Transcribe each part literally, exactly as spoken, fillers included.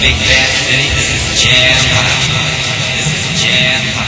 Big Bad City, this is jam pop. This is jam pop.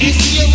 It's you.